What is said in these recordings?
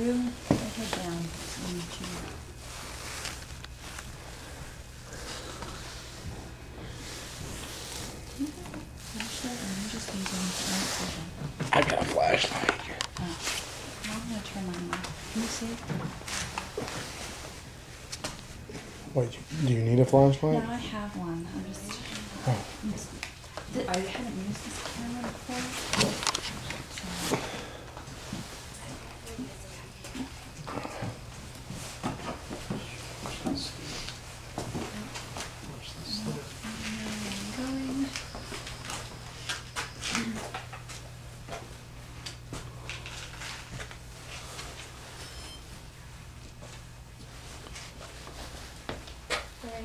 through or down. I got a flashlight. Oh. Well, I'm going to turn mine on. Can you see it? Wait, do you need a flashlight? No, I have one. I'm just... Oh. I haven't used this camera before.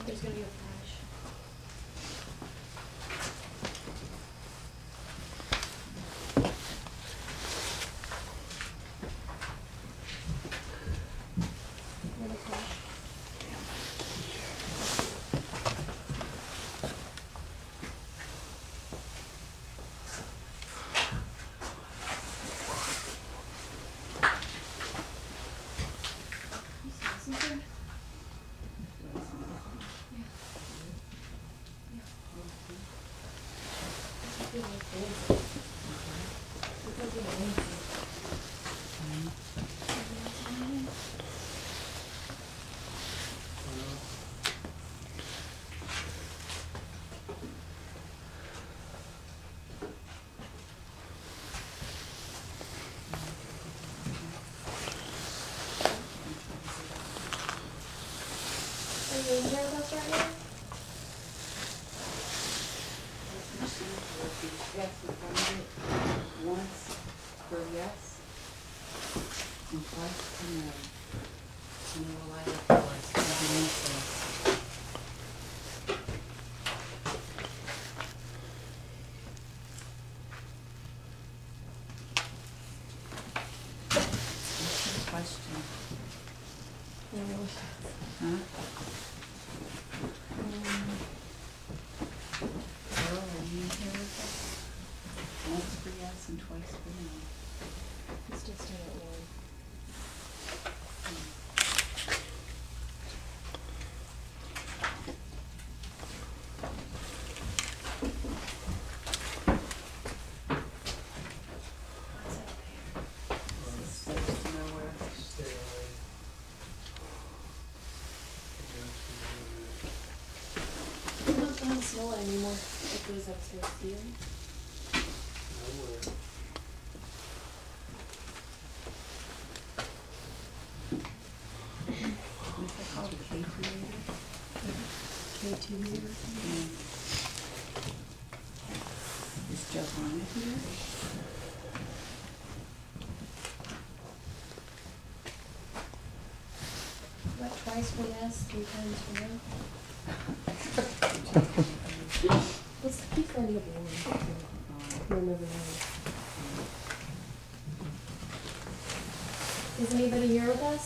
There's going to be a flash. Smell it anymore. It goes upstairs to you. What's called? K2 meter? Yeah. Is Joe on it here? Is anybody here with us?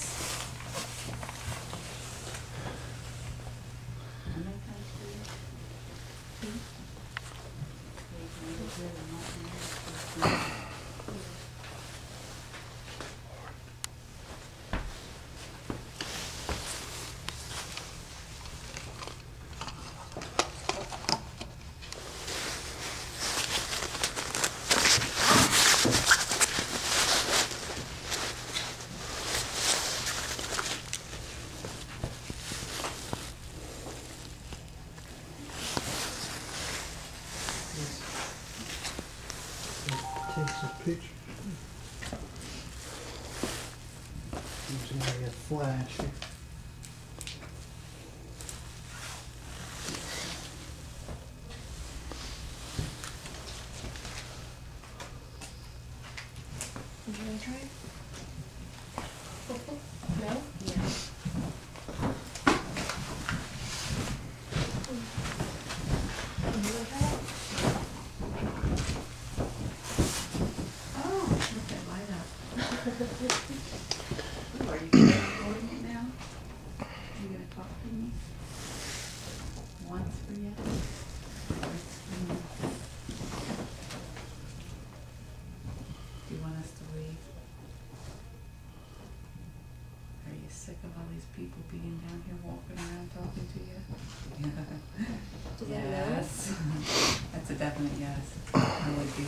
talking to you. Yeah. Yes. That's a definite yes. I would be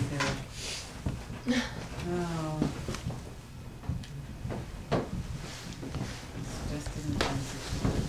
there. Oh. It's just an intense situation.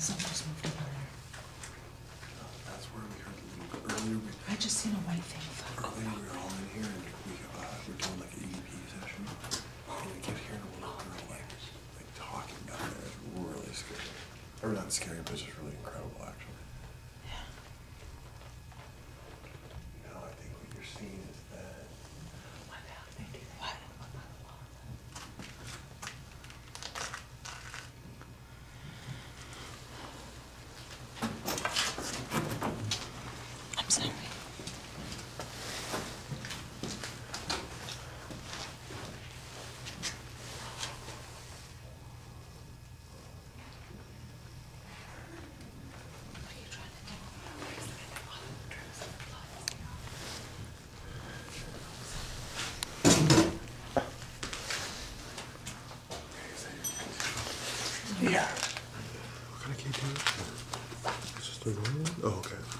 Someone just moved over there. That's where we heard a little earlier. I just seen a white thing. Earlier we were all in here and we were doing like an EVP session. And we kept hearing a little girl like talking down there. It was really scary. Or not scary, but just really incredible actually. Yeah. Now I think what you're seeing is that. What the hell did they do? What?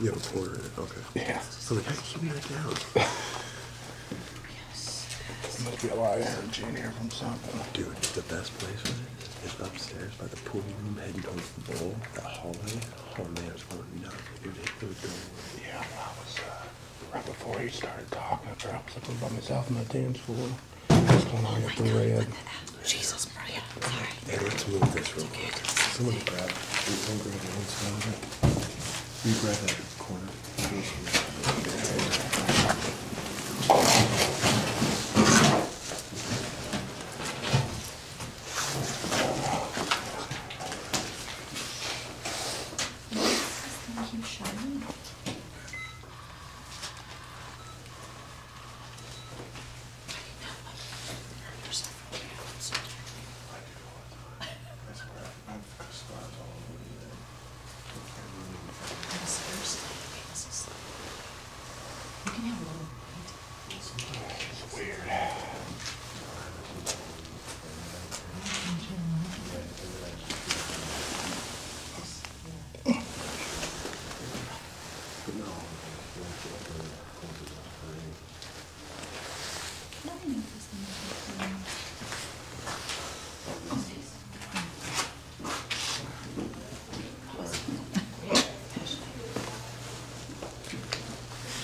You have a quarter in it, okay. Yeah. So like, how do you keep me right down? Yes. There must be a lot of energy in here from something. Dude, the best place for it is upstairs by the pool room heading towards the bowl. That hallway. Oh man, it's going nuts. Dude, it was going away. Yeah, I was right before you started talking, I was looking by myself on the dance floor. What's going on at the red? Jesus, Maria. Sorry. Hey, let's move this real quick. Someone grab it. You grab that corner.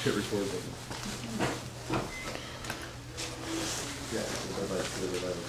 Hit record button. Yeah, because I'd like to live it by the time.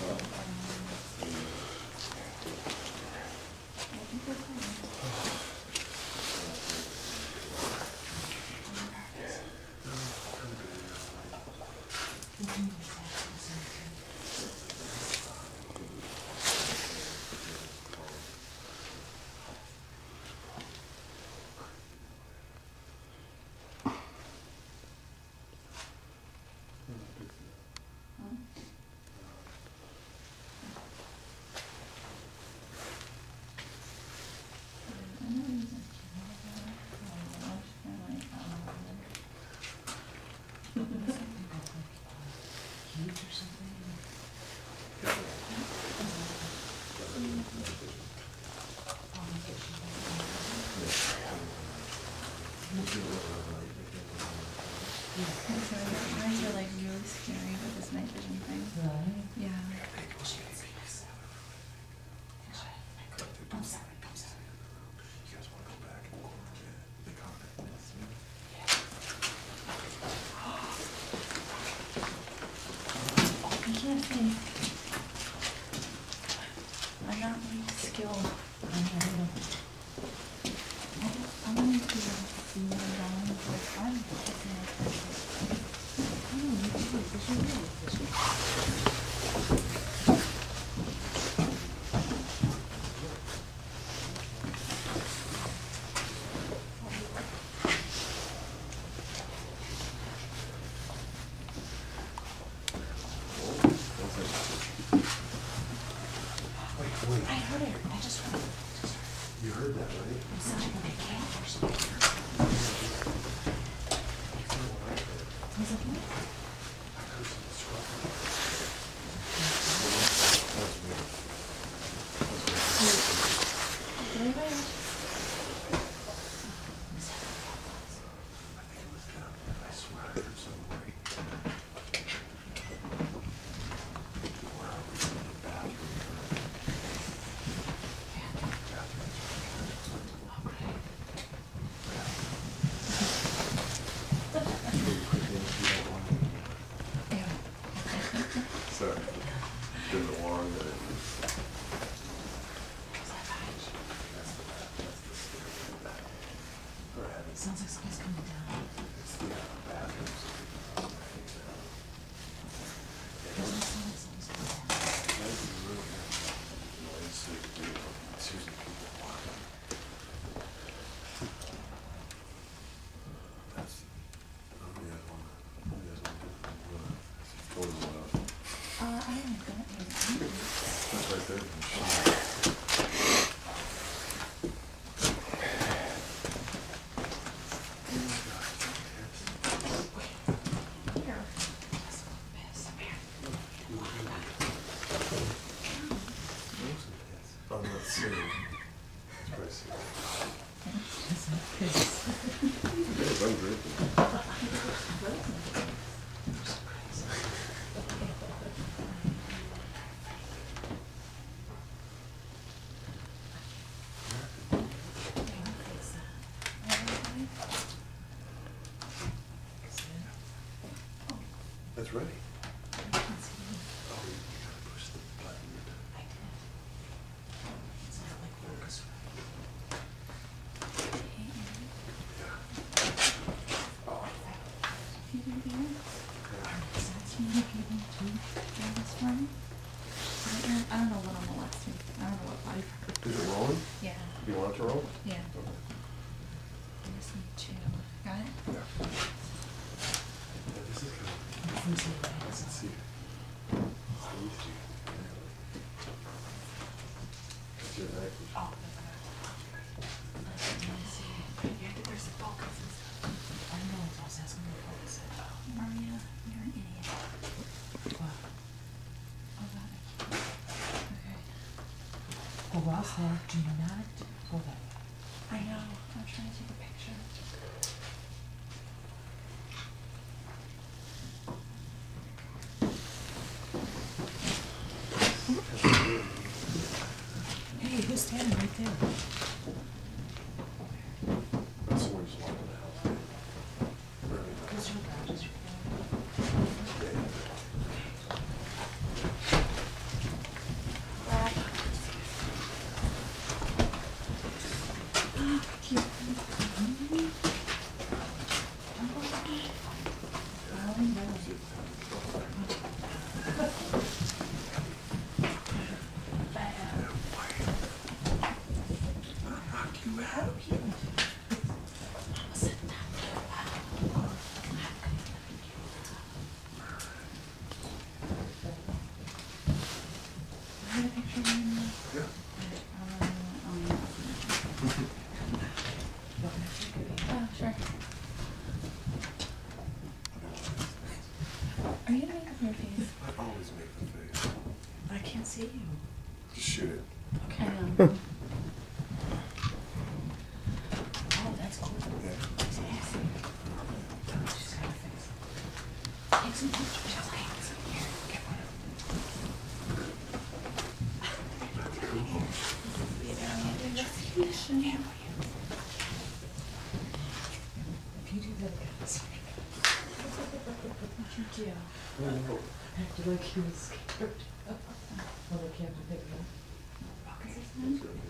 That's ready. Oh, you gotta push the button. I did. It's not like focus. I don't know what I'm molesting. I don't know what body part. Is it rolling? Yeah. Do you want it to roll? Yeah. Okay. I just need to. Got it? Yeah. This is good. Let's see. That's your neck. Oh, that's right. Yeah, there's the focus and stuff. I don't know what I was asking to focus it. Maria, you're an idiot. What? Oh, well, so do not hold that. I know. I'm trying to take a picture. Hey, who's standing right there? That's where he's walking out. Who's your dad? Like he was scared. Well, they can't pick it up. Okay.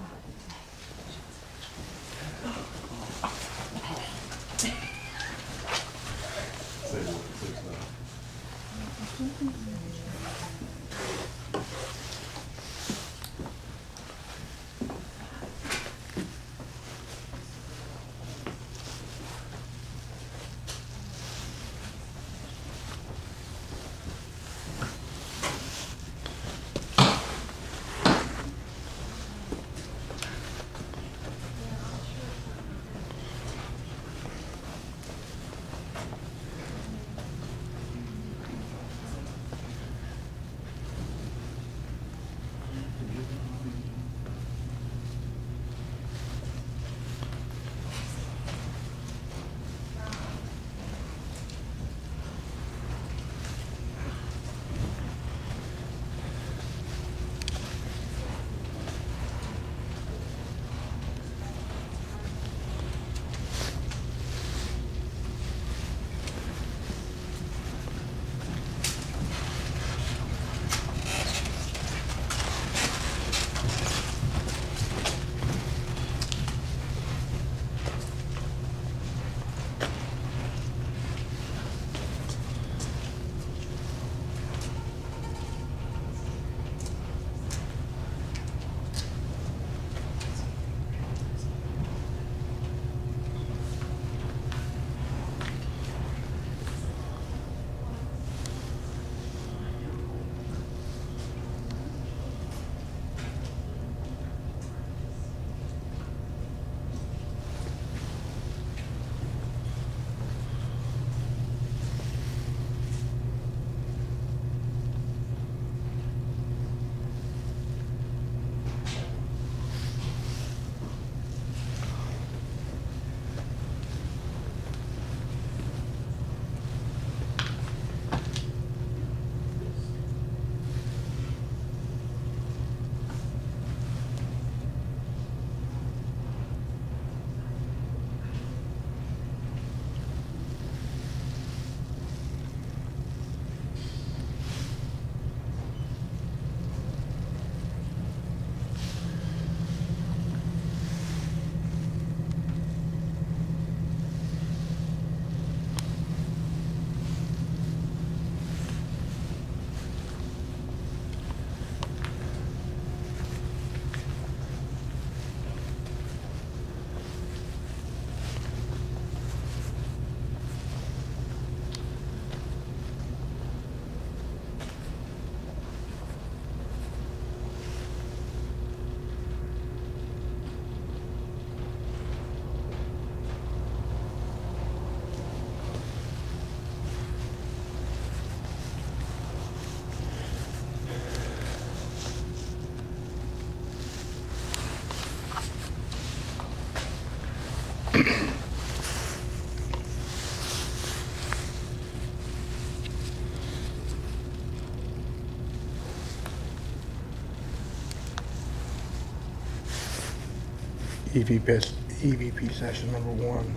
EVP session number 1.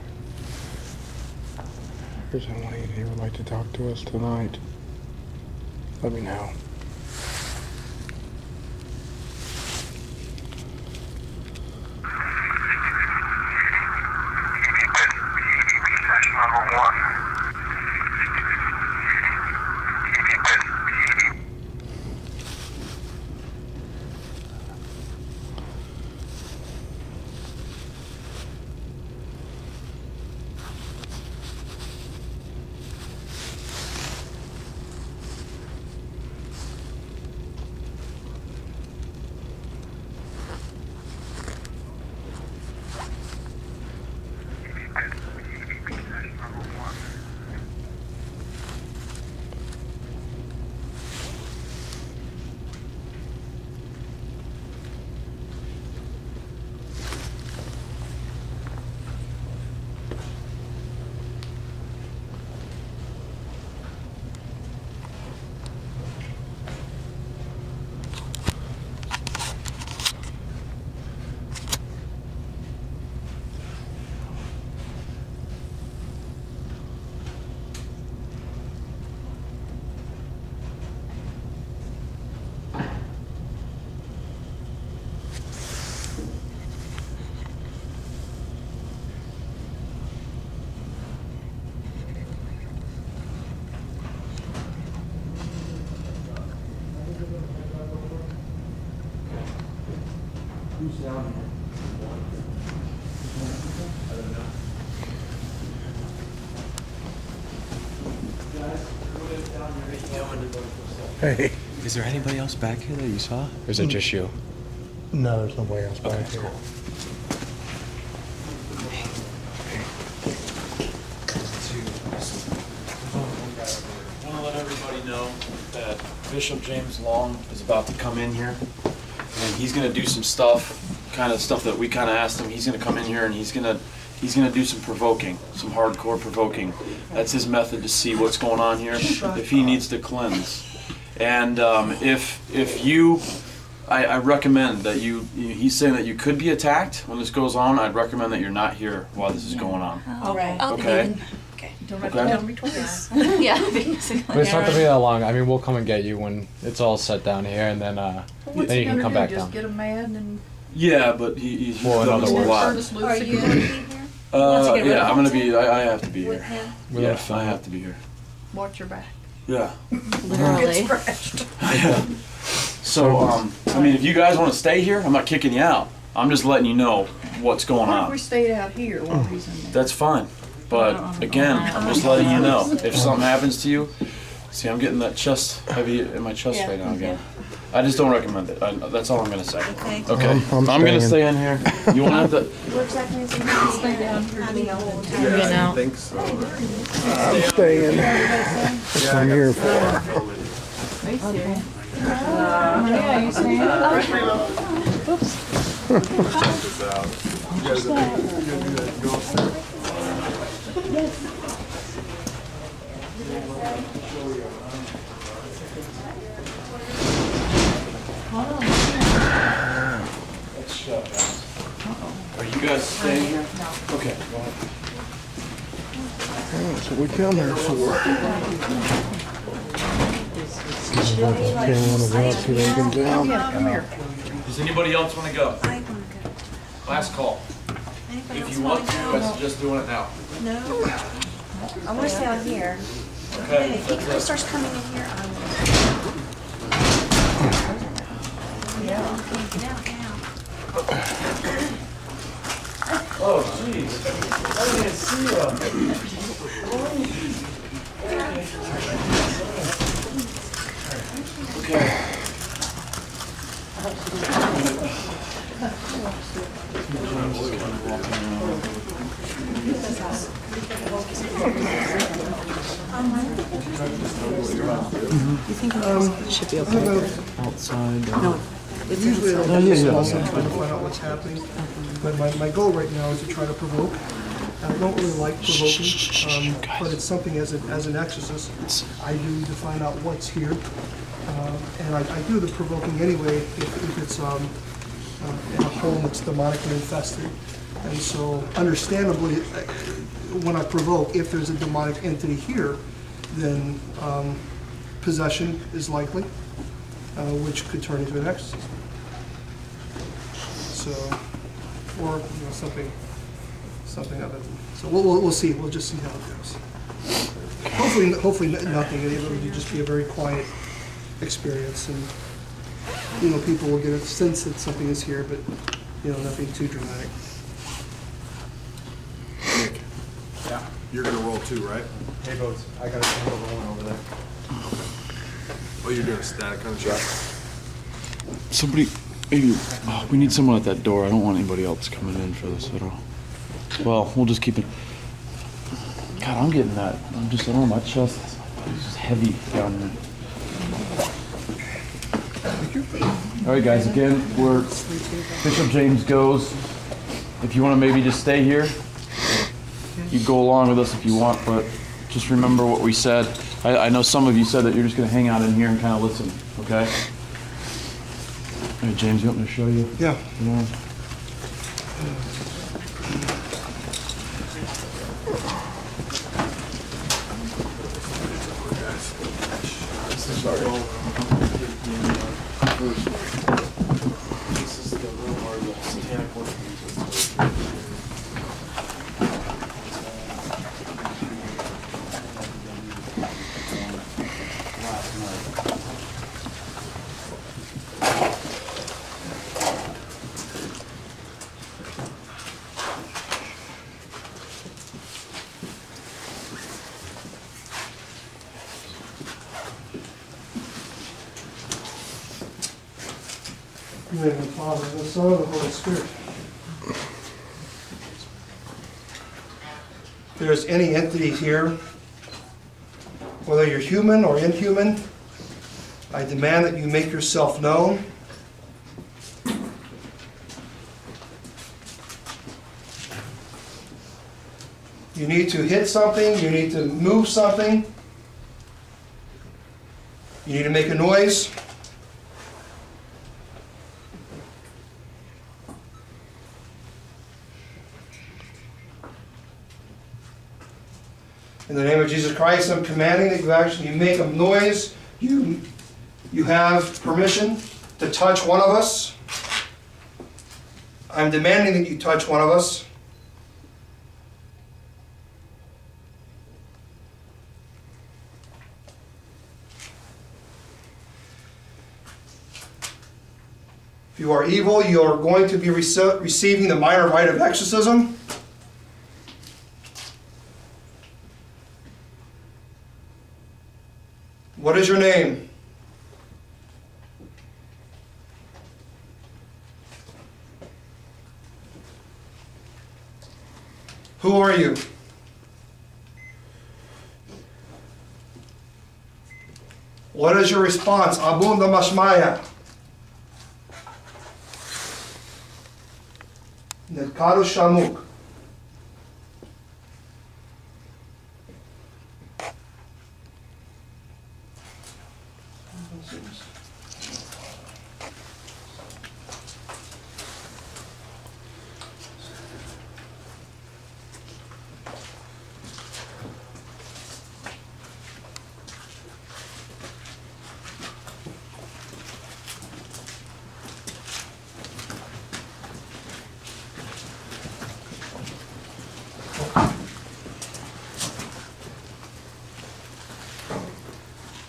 If there's anyone here who would like to talk to us tonight, let me know. Hey. Is there anybody else back here that you saw? Or is it just you? No, there's nobody else back here. Cool. I want to let everybody know that Bishop James Long is about to come in here. And he's going to do some stuff, kind of stuff that we kind of asked him. He's going to come in here and he's going to do some provoking, some hardcore provoking. That's his method to see what's going on here, if he needs to cleanse. And I recommend that he's saying that you could be attacked when this goes on. I'd recommend that you're not here while this is going on. All right. Okay. Okay. Don't be twice. Yeah. Basically. But it's not going to be that long. I mean, we'll come and get you when it's all set down here, and then you can come back down. Just get him mad and. Yeah, but he's done this a lot. Are you going to be here? Yeah, I'm going to be. I have to be here. Yeah, I have to be here. Watch your back. Yeah. Literally. Yeah. So, I mean, if you guys want to stay here, I'm not kicking you out. I'm just letting you know what's going on. Why don't we stay out here while he's in there? That's fine. But, again, I'm just letting you know. If something happens to you, see, I'm getting that chest heavy in my chest right now again. I just don't recommend it. That's all I'm going to say. Okay. Okay. I'm going to stay in here. You want to have to... What's that mean? Stay down here. Yeah, I think so. I'm staying. That's what I'm here for. Are you serious? Yeah, are you serious? Oops. Let's shut down. Are you guys staying here? No. Okay. That's what we come here for. Does anybody else want to go? Last call. If you want to, I suggest doing it now. No. I want to stay out here. Okay. If he starts coming in here, I'm going to. Oh, jeez. I didn't see you. Okay. You think it should be okay? Outside. No. Usually I don't do this while I'm trying to find out what's happening, but my goal right now is to try to provoke. I don't really like provoking, but it's something as an exorcist I do to find out what's here, and I do the provoking anyway if it's in a home that's demonically infested. And so, understandably, when I provoke, if there's a demonic entity here, then possession is likely, which could turn into an exorcism. So, or you know, something of it. So we'll see. We'll just see how it goes. Hopefully nothing. It would just be a very quiet experience, and you know, people will get a sense that something is here, but you know, nothing too dramatic. Nick. Yeah. You're gonna roll too, right? Hey, boats. I got a rolling over there. Okay. Oh, you're doing a static on the shot. Somebody. Maybe, oh, we need someone at that door. I don't want anybody else coming in for this at all. Well, we'll just keep it. God, I'm getting that. I don't know, my chest is heavy down there. All right, guys, again, we're Bishop James goes. If you want to maybe just stay here, you go along with us if you want, but just remember what we said. I know some of you said that you're just going to hang out in here and kind of listen, okay? Hey, James, you want me to show you? Yeah. Yeah. Any entity here, whether you're human or inhuman, I demand that you make yourself known. You need to hit something, you need to move something, you need to make a noise. In the name of Jesus Christ, I'm commanding that you actually make a noise. You have permission to touch one of us. I'm demanding that you touch one of us. If you are evil, you are going to be receiving the minor rite of exorcism. What is your name? Who are you? What is your response? Abunda Mashmaya. Netkaru Shamuk.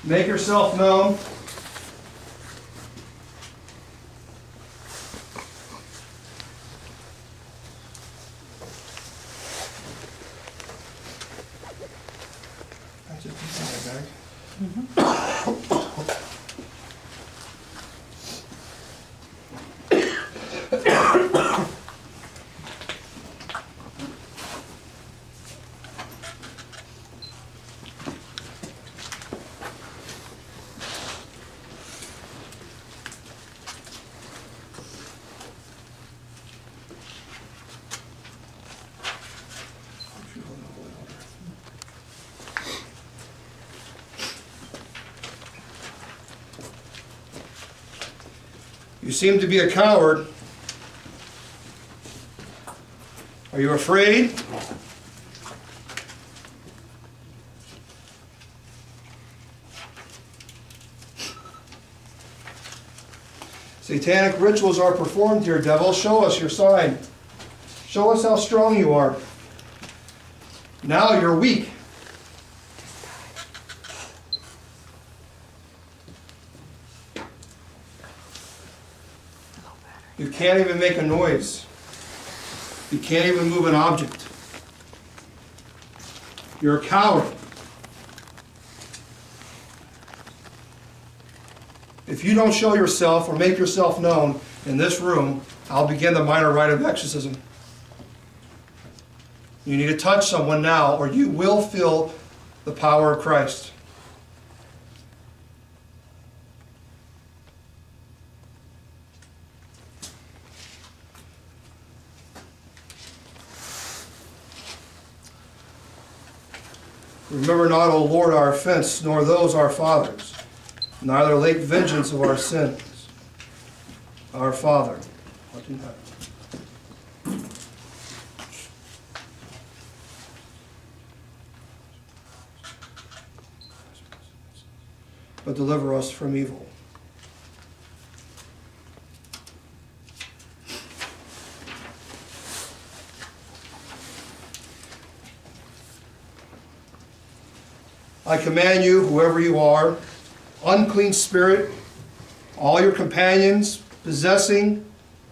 Make yourself known. You seem to be a coward. Are you afraid? Satanic rituals are performed here, devil. Show us your sign. Show us how strong you are. Now you're weak. You can't even make a noise. You can't even move an object. You're a coward. If you don't show yourself or make yourself known in this room, I'll begin the minor rite of exorcism. You need to touch someone now, or you will feel the power of Christ. Remember not, O Lord, our offense, nor those our fathers, neither late vengeance of our sins. Our Father, what do you have? But deliver us from evil. I command you, whoever you are, unclean spirit, all your companions possessing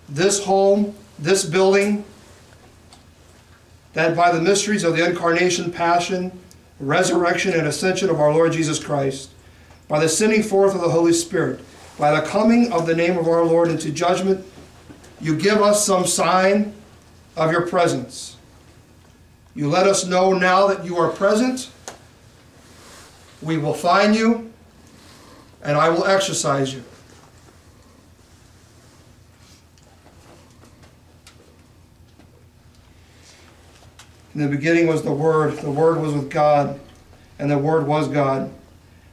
this home, this building, that by the mysteries of the incarnation, passion, resurrection, and ascension of our Lord Jesus Christ, by the sending forth of the Holy Spirit, by the coming of the name of our Lord into judgment, you give us some sign of your presence. You let us know now that you are present. We will find you, and I will exorcise you. In the beginning was the Word was with God, and the Word was God.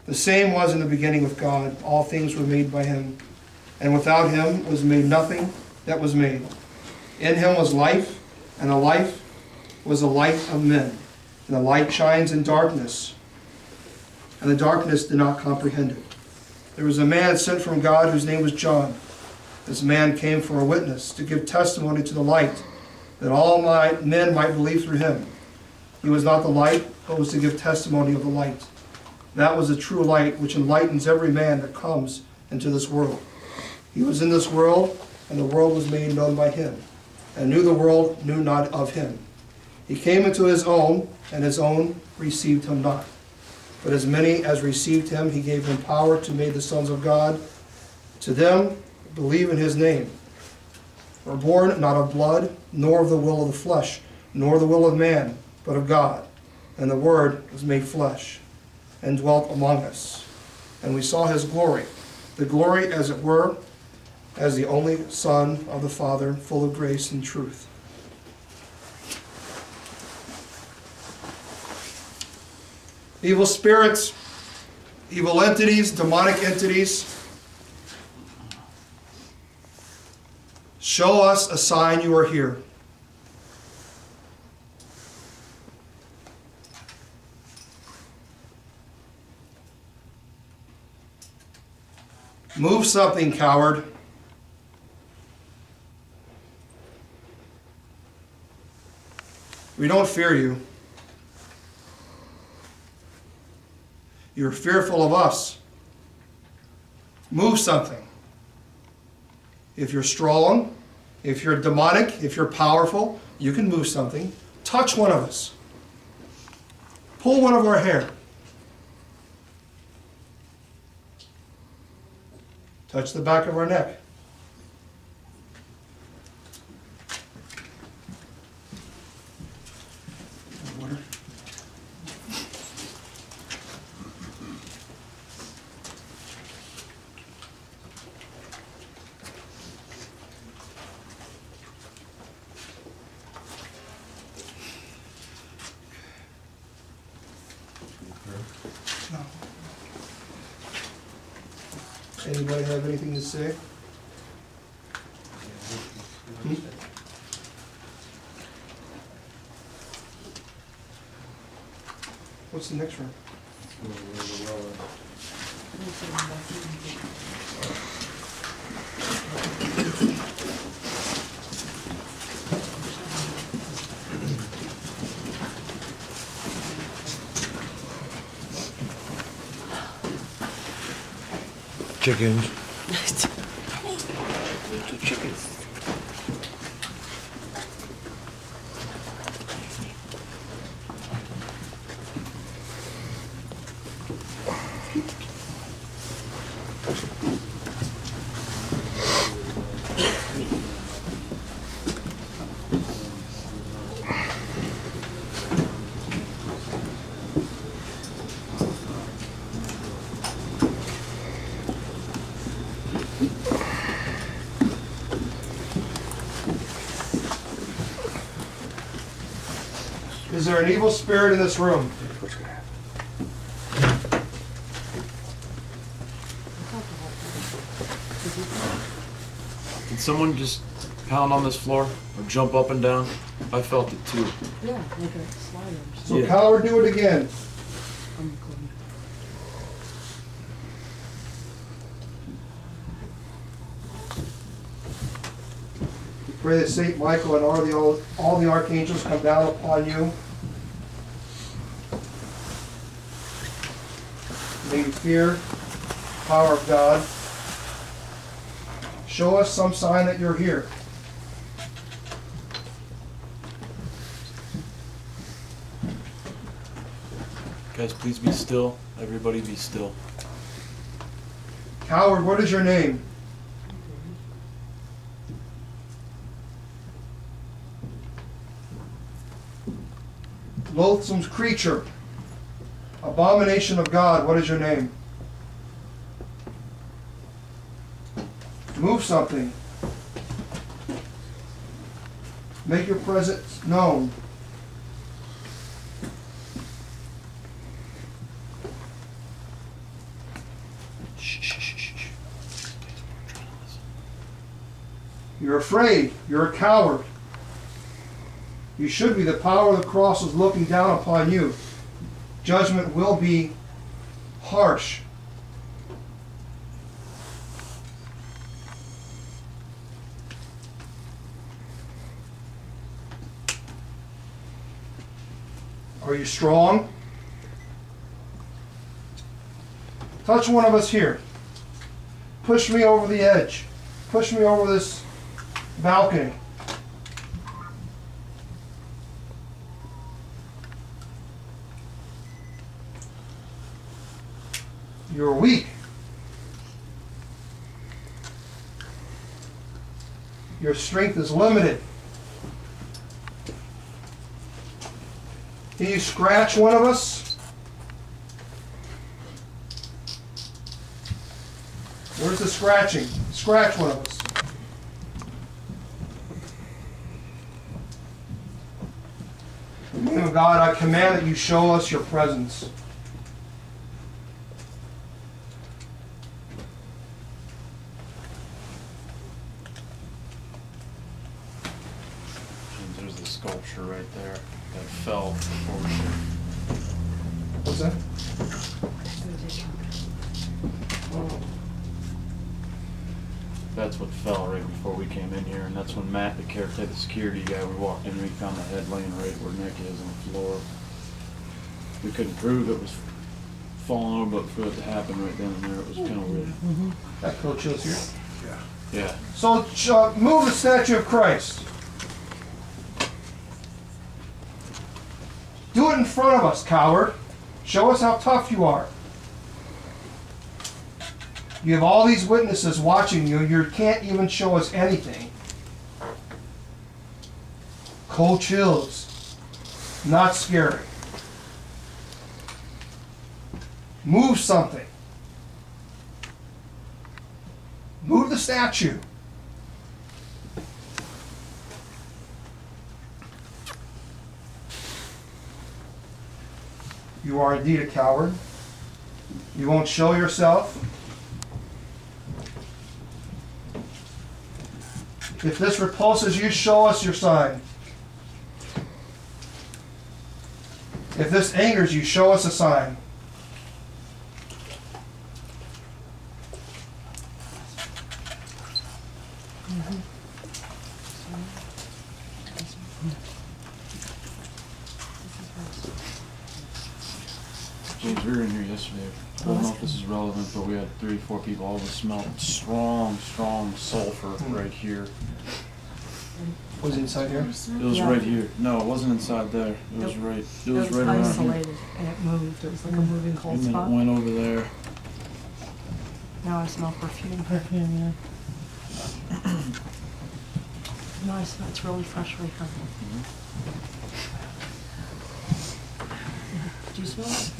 The same was in the beginning with God. All things were made by Him, and without Him was made nothing that was made. In Him was life, and the life was the light of men. And the light shines in darkness, and the darkness did not comprehend it. There was a man sent from God whose name was John. This man came for a witness, to give testimony to the light, that all men might believe through him. He was not the light, but was to give testimony of the light. That was the true light, which enlightens every man that comes into this world. He was in this world, and the world was made known by him, and the world knew not of him. He came into his own, and his own received him not. But as many as received him, he gave them power to make the sons of God, to them who believe in his name, were born not of blood, nor of the will of the flesh, nor the will of man, but of God. And the Word was made flesh, and dwelt among us. And we saw his glory, the glory, as it were, as the only Son of the Father, full of grace and truth. Evil spirits, evil entities, demonic entities, show us a sign you are here. Move something, coward. We don't fear you. You're fearful of us. Move something. If you're strong, if you're demonic, if you're powerful, you can move something. Touch one of us. Pull one of our hair. Touch the back of our neck. Anybody have anything to say? What's the next room? Chickens. Two chickens. Is there an evil spirit in this room? What's going to happen? Did someone just pound on this floor or jump up and down? I felt it too. Yeah, like a slider. So yeah. Power, do it again. Pray that Saint Michael and all the archangels come down upon you. May you fear the power of God. Show us some sign that you're here. Guys, please be still. Everybody be still. Howard, what is your name? Loathsome creature, abomination of God, what is your name? Move something. Make your presence known. Shh. You're afraid. You're a coward. You should be. The power of the cross is looking down upon you. Judgment will be harsh. Are you strong? Touch one of us here. Push me over the edge. Push me over this balcony. You're weak. Your strength is limited. Can you scratch one of us? Where's the scratching? Scratch one of us. In the name of God, I command that you show us your presence. Sculpture right there that fell before we should. What's that? That's what fell right before we came in here, and that's when Matt, the caretaker, the security guy, we walked in and we found the head laying right where Nick is on the floor. We couldn't prove it was falling over, but for it to happen right then and there, it was kind of weird. Mm-hmm. That cold chills here? Yeah. Yeah. So move the statue of Christ. Do it in front of us, coward. Show us how tough you are. You have all these witnesses watching you. You can't even show us anything. Cold chills. Not scary. Move something. Move the statue. You are indeed a coward. You won't show yourself. If this repulses you, show us your sign. If this angers you, show us a sign. James, we were in here yesterday. I don't know if this is relevant, but we had 3 or 4 people. All of us smelled strong sulfur right here. Was it inside here? It was right here. No, it wasn't inside there. It was right. It was right around here. It was isolated and it moved. It was like a moving cold spot. And then it went over there. Now I smell perfume. Perfume, yeah. No, I smell. It's really fresh right here. Do you smell it?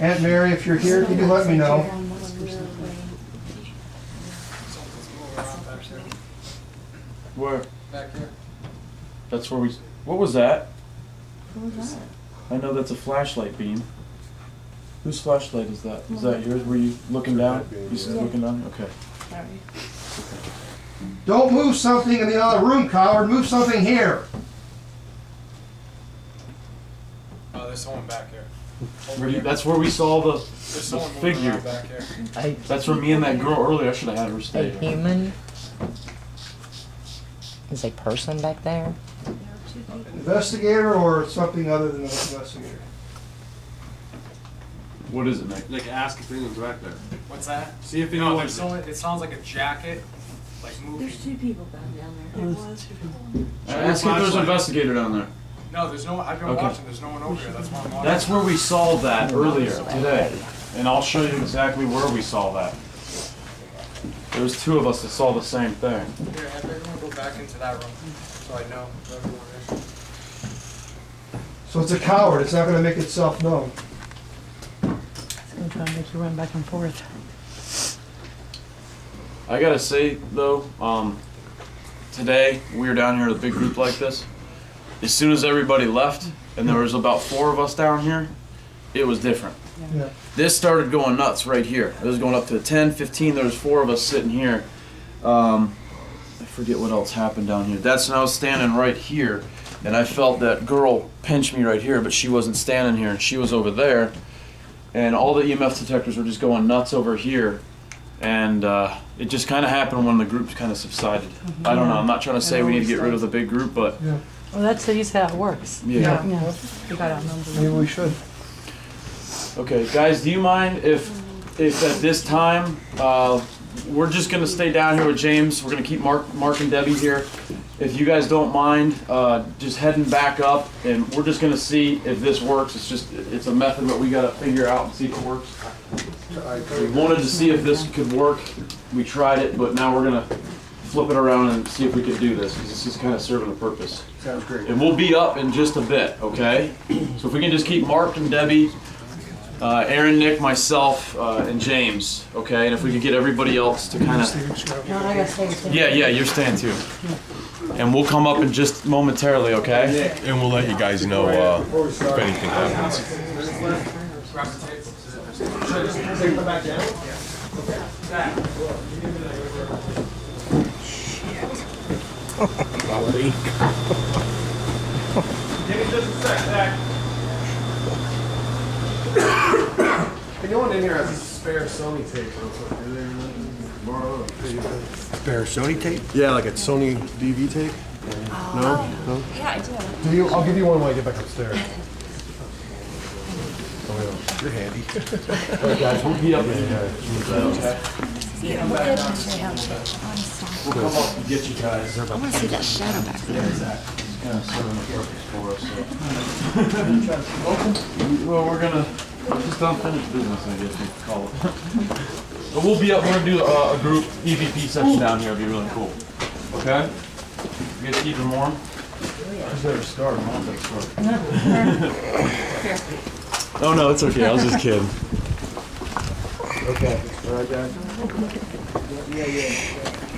Aunt Mary, if you're here, can you let me know? Where? Back here. That's where we... What was that? What was that? I know that's a flashlight beam. Whose flashlight is that? Is that yours? Were you looking down? You said looking down? Okay. Sorry. Don't move something in the other room, coward. Move something here. Oh, there's someone back here. That's where we saw the figure. Back here. That's where me and that girl earlier, I should have had her stay. A human? Is a person back there? An investigator or something other than an investigator? What is it, Nick? Like, ask if anyone's back there. What's that? See if anyone's someone. It sounds like a jacket. Like moving. There's 2 people down there. There was 2 people. Ask if there's an investigator down there. No, there's no. I've been watching. There's no one over here. That's why I'm watching. That's where we saw that earlier today, and I'll show you exactly where we saw that. There was 2 of us that saw the same thing. Here, have everyone go back into that room so I know where everyone is. So it's a coward. It's not going to make itself known. It's going to try and make you run back and forth. I got to say, though, today we were down here with a big group like this. As soon as everybody left, and there was about 4 of us down here, it was different. Yeah. This started going nuts right here. It was going up to 10, 15. There was 4 of us sitting here. I forget what else happened down here. That's when I was standing right here, and I felt that girl pinch me right here, but she wasn't standing here, and she was over there. And all the EMF detectors were just going nuts over here. And it just kind of happened when the group kind of subsided. Mm-hmm. I don't know. I'm not trying to say we need to get rid of the big group, but... Yeah. Well, that's how it works. Yeah. You got outnumbered. Maybe we should. Okay, guys, do you mind if at this time we're just gonna stay down here with James? We're gonna keep Mark and Debbie here. If you guys don't mind, just heading back up, and we're just gonna see if this works. It's a method that we gotta figure out and see if it works. We wanted to see if this could work. We tried it, but now we're gonna flip it around and see if we can do this, because this is kind of serving a purpose. Sounds great. And we'll be up in just a bit, okay? So if we can just keep Mark and Debbie, Aaron, Nick, myself, and James, okay? And if we could get everybody else to kind of... No, I gotta stay too. Yeah, you're staying too. And we'll come up in just momentarily, okay? And we'll let you guys know if anything happens. Should I come back down? Yeah. Probably. Give me just a sec, Zach. Anyone in here has a spare Sony tape real quick? Do they borrow a spare Sony tape? Yeah, like a Sony DV tape? No? Yeah, I do. I'll give you one when I get back upstairs. You're handy. All right, guys, we'll be up there. Yeah, we'll come up and get you guys. I want to see that shadow back there. It's kind of serving a purpose for us. So. Well, we're going to just unfinished business, I guess we could call it. But we'll be up. We're going to do a group EVP session down here. It'll be really cool. Okay? You guys keep them warm? I just better start. I don't think so. Oh, no, it's okay. I was just kidding. Okay. All right, guys. Yeah.